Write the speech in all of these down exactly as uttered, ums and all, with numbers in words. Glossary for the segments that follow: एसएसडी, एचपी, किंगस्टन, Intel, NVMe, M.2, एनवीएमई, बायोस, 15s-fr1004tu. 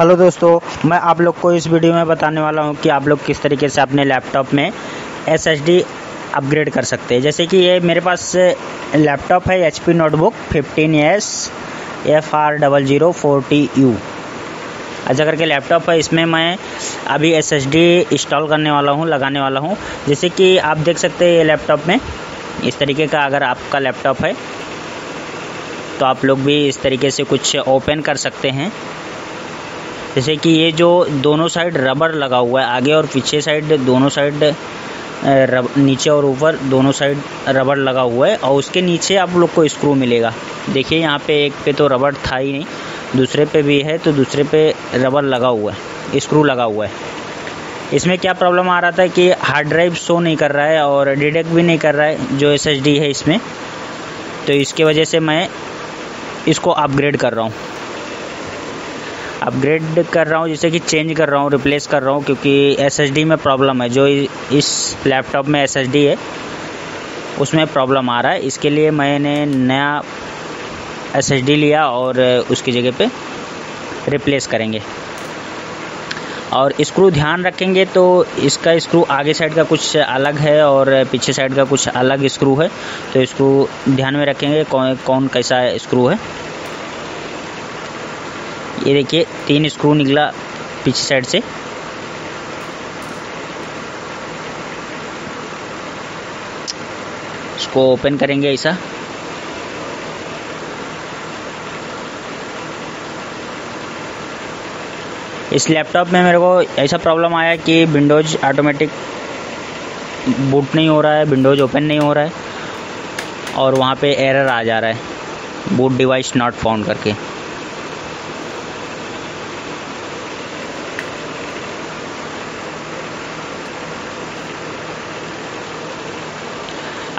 Hello दोस्तों, मैं आप लोग को इस वीडियो में बताने वाला हूं कि आप लोग किस तरीके से अपने लैपटॉप में एसएसडी अपग्रेड कर सकते हैं। जैसे कि ये मेरे पास लैपटॉप है एचपी notebook fifteen S F R zero zero four T U. अच्छा करके लैपटॉप है, इसमें मैं अभी एसएसडी इंस्टॉल करने वाला हूं, लगाने वाला हूं। जैसे कि आप देख सकते हैं ये लैपटॉप में इस तरीके का, अगर आपका लैपटॉप है तो आप लोग भी इस तरीके से कुछ ओपन कर सकते हैं। जैसे कि ये जो दोनों साइड रबर लगा हुआ है, आगे और पीछे साइड दोनों साइड रब, नीचे और ऊपर दोनों साइड रबर लगा हुआ है और उसके नीचे आप लोग को स्क्रू मिलेगा। देखिए यहाँ पे एक पे तो रबर था ही नहीं, दूसरे पे भी है, तो दूसरे पे रबर लगा हुआ है, स्क्रू लगा हुआ है। इसमें क्या प्रॉब्लम आ रहा था कि हार्ड ड्राइव शो नहीं कर रहा है और डिटेक्ट भी नहीं कर रहा है जो एस एस डी है इसमें, तो इसके वजह से मैं इसको अपग्रेड कर रहा हूँ अपग्रेड कर रहा हूँ जैसे कि चेंज कर रहा हूँ, रिप्लेस कर रहा हूँ, क्योंकि एसएसडी में प्रॉब्लम है। जो इस लैपटॉप में एसएसडी है उसमें प्रॉब्लम आ रहा है, इसके लिए मैंने नया एसएसडी लिया और उसकी जगह पे रिप्लेस करेंगे। और स्क्रू ध्यान रखेंगे तो इसका स्क्रू आगे साइड का कुछ अलग है और पीछे साइड का कुछ अलग स्क्रू है, तो स्क्रू ध्यान में रखेंगे कौन कौन कैसा स्क्रू है। ये देखिए तीन स्क्रू निकला पीछे साइड से, इसको ओपन करेंगे ऐसा। इस लैपटॉप में मेरे को ऐसा प्रॉब्लम आया कि विंडोज ऑटोमेटिक बूट नहीं हो रहा है, विंडोज ओपन नहीं हो रहा है और वहाँ पे एरर आ जा रहा है बूट डिवाइस नॉट फाउंड करके।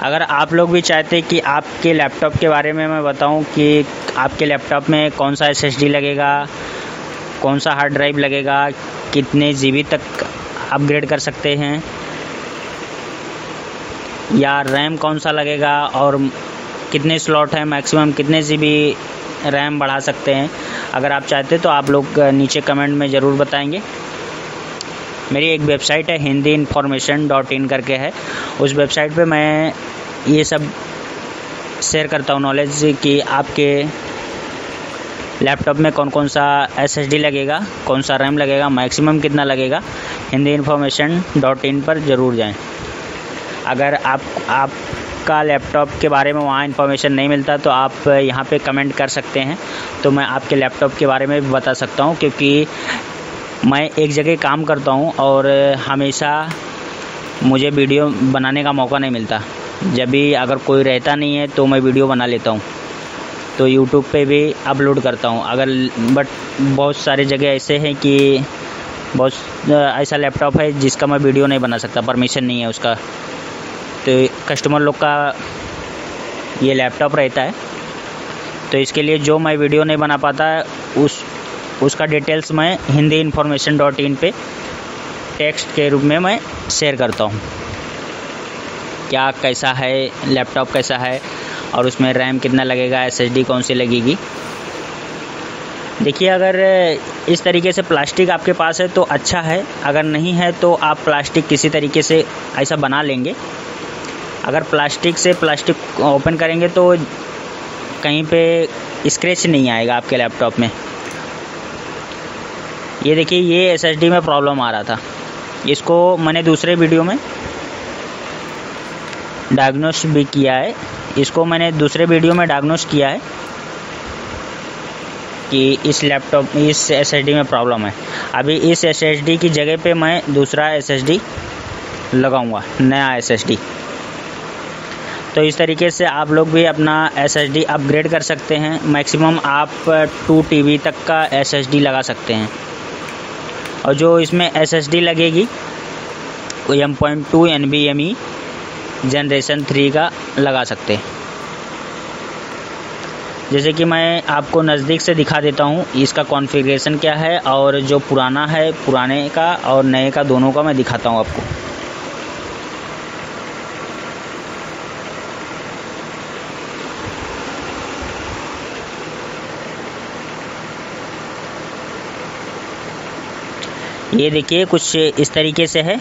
अगर आप लोग भी चाहते कि आपके लैपटॉप के बारे में मैं बताऊं कि आपके लैपटॉप में कौन सा एसएसडी लगेगा, कौन सा हार्ड ड्राइव लगेगा, कितने जीबी तक अपग्रेड कर सकते हैं, या रैम कौन सा लगेगा और कितने स्लॉट है, मैक्सिमम कितने जीबी रैम बढ़ा सकते हैं, अगर आप चाहते तो आप लोग नीचे कमेंट में ज़रूर बताएंगे। मेरी एक वेबसाइट है हिंदी इन्फॉर्मेशन डॉट इन करके है, उस वेबसाइट पे मैं ये सब शेयर करता हूँ नॉलेज कि आपके लैपटॉप में कौन कौन सा एसएसडी लगेगा, कौन सा रैम लगेगा, मैक्सिमम कितना लगेगा। हिंदी इन्फॉर्मेशन डॉट इन पर ज़रूर जाएं। अगर आप आपका लैपटॉप के बारे में वहाँ इन्फॉर्मेशन नहीं मिलता तो आप यहाँ पे कमेंट कर सकते हैं, तो मैं आपके लैपटॉप के बारे में भी बता सकता हूँ, क्योंकि मैं एक जगह काम करता हूं और हमेशा मुझे वीडियो बनाने का मौका नहीं मिलता। जब भी अगर कोई रहता नहीं है तो मैं वीडियो बना लेता हूं, तो यूट्यूब पे भी अपलोड करता हूं। अगर बट बहुत सारे जगह ऐसे हैं कि बहुत ऐसा लैपटॉप है जिसका मैं वीडियो नहीं बना सकता, परमिशन नहीं है उसका, तो कस्टमर लोग का ये लैपटॉप रहता है, तो इसके लिए जो मैं वीडियो नहीं बना पाता उस उसका डिटेल्स मैं हिंदी इन्फॉर्मेशन डॉट इन पर टेक्स्ट के रूप में मैं शेयर करता हूँ, क्या कैसा है लैपटॉप, कैसा है और उसमें रैम कितना लगेगा, एसएसडी कौन सी लगेगी। देखिए अगर इस तरीके से प्लास्टिक आपके पास है तो अच्छा है, अगर नहीं है तो आप प्लास्टिक किसी तरीके से ऐसा बना लेंगे। अगर प्लास्टिक से प्लास्टिक ओपन करेंगे तो कहीं पे स्क्रैच नहीं आएगा आपके लैपटॉप में। ये देखिए ये एसएसडी में प्रॉब्लम आ रहा था, इसको मैंने दूसरे वीडियो में डायग्नोस भी किया है, इसको मैंने दूसरे वीडियो में डायग्नोस किया है कि इस लैपटॉप इस एसएसडी में प्रॉब्लम है। अभी इस एसएसडी की जगह पे मैं दूसरा एसएसडी लगाऊंगा, नया एसएसडी। तो इस तरीके से आप लोग भी अपना एसएसडी अपग्रेड कर सकते हैं। मैक्सिमम आप टू टीबी तक का एसएसडी लगा सकते हैं, और जो इसमें एसएसडी लगेगी वो M point two एनवीएमई generation three का लगा सकते हैं। जैसे कि मैं आपको नज़दीक से दिखा देता हूँ इसका कॉन्फ़िगरेशन क्या है, और जो पुराना है पुराने का और नए का दोनों का मैं दिखाता हूँ आपको। ये देखिए कुछ इस तरीके से है।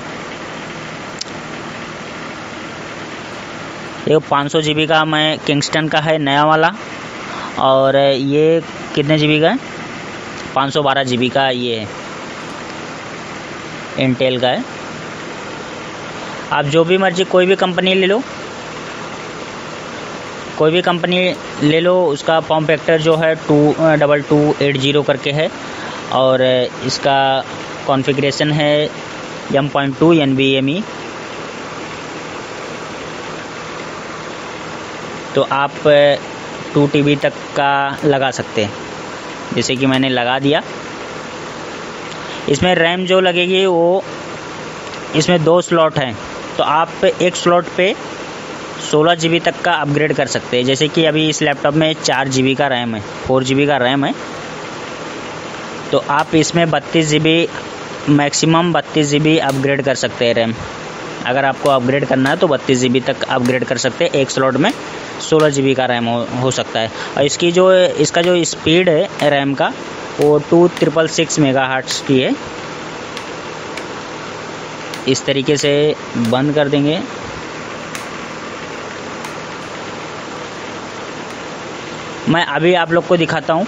ये पाँच सौ जी बी का मैं किंगस्टन का है नया वाला, और ये कितने जी बी का है, पाँच सौ बारह जी बी का ये है, इंटेल का है। आप जो भी मर्जी कोई भी कंपनी ले लो, कोई भी कंपनी ले लो, उसका फॉर्म फैक्टर जो है two double two eight zero करके है, और इसका कॉन्फ़िगरेशन है M point two N V M E. तो आप टू टीबी तक का लगा सकते हैं, जैसे कि मैंने लगा दिया। इसमें रैम जो लगेगी वो, इसमें दो स्लॉट हैं, तो आप एक स्लॉट पे सोलह जी बी तक का अपग्रेड कर सकते हैं। जैसे कि अभी इस लैपटॉप में चार जी बी का रैम है, फोर जी बी का रैम है, तो आप इसमें बत्तीस जी बी मैक्सिमम बत्तीस जी बी अपग्रेड कर सकते हैं रैम। अगर आपको अपग्रेड करना है तो बत्तीस जी बी तक अपग्रेड कर सकते हैं, एक स्लॉट में सोलह जी बी का रैम हो, हो सकता है। और इसकी जो इसका जो स्पीड है रैम का वो two triple six megahertz की है। इस तरीके से बंद कर देंगे। मैं अभी आप लोग को दिखाता हूँ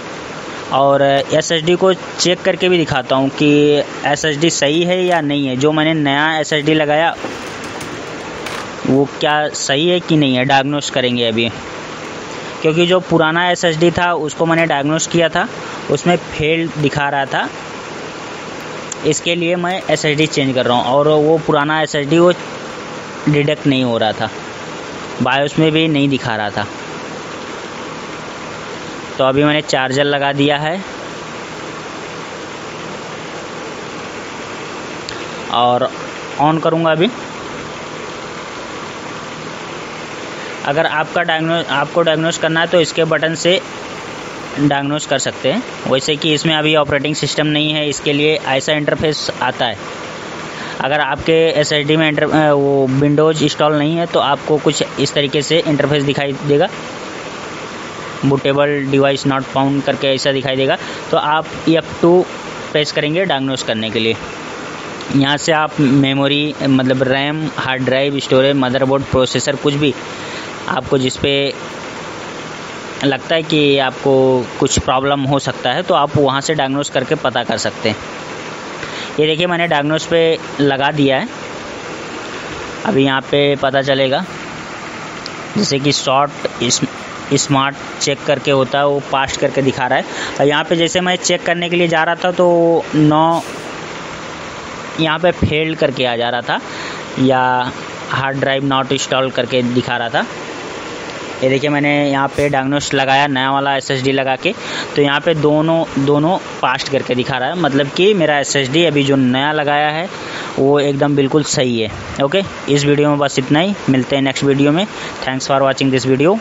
और एसएसडी को चेक करके भी दिखाता हूँ कि एसएसडी सही है या नहीं है। जो मैंने नया एसएसडी लगाया वो क्या सही है कि नहीं है, डायग्नोस करेंगे अभी, क्योंकि जो पुराना एसएसडी था उसको मैंने डायग्नोस किया था, उसमें फेल दिखा रहा था। इसके लिए मैं एसएसडी चेंज कर रहा हूँ, और वो पुराना एसएसडी वो डिटेक्ट नहीं हो रहा था, बायोस में भी नहीं दिखा रहा था। तो अभी मैंने चार्जर लगा दिया है, और ऑन करूँगा अभी। अगर आपका डायग्नोस आपको डायग्नोस करना है तो इसके बटन से डायग्नोस कर सकते हैं। वैसे कि इसमें अभी ऑपरेटिंग सिस्टम नहीं है, इसके लिए ऐसा इंटरफेस आता है। अगर आपके एसएसडी में इंटर वो विंडोज़ इंस्टॉल नहीं है तो आपको कुछ इस तरीके से इंटरफेस दिखाई देगा, बूटेबल डिवाइस नॉट फाउंड करके ऐसा दिखाई देगा। तो आप एफ टू प्रेस करेंगे डायग्नोस करने के लिए। यहाँ से आप मेमोरी मतलब RAM, hard drive, storage, motherboard, processor, कुछ भी आपको जिस पे लगता है कि आपको कुछ प्रॉब्लम हो सकता है तो आप वहाँ से डायग्नोस करके पता कर सकते हैं। ये देखिए मैंने डायग्नोस पे लगा दिया है, अभी यहाँ पे पता चलेगा। जैसे कि शॉर्ट इस स्मार्ट चेक करके होता है, वो पास्ट करके दिखा रहा है। और यहाँ पे जैसे मैं चेक करने के लिए जा रहा था तो नौ यहाँ पे फेल करके आ जा रहा था, या हार्ड ड्राइव नॉट इंस्टॉल करके दिखा रहा था। ये देखिए मैंने यहाँ पे डायग्नोस लगाया नया वाला एसएसडी लगा के, तो यहाँ पे दोनों दोनों पास्ट करके दिखा रहा है, मतलब कि मेरा एसएसडी अभी जो नया लगाया है वो एकदम बिल्कुल सही है। ओके, इस वीडियो में बस इतना ही, मिलते हैं नेक्स्ट वीडियो में। Thanks for watching this video.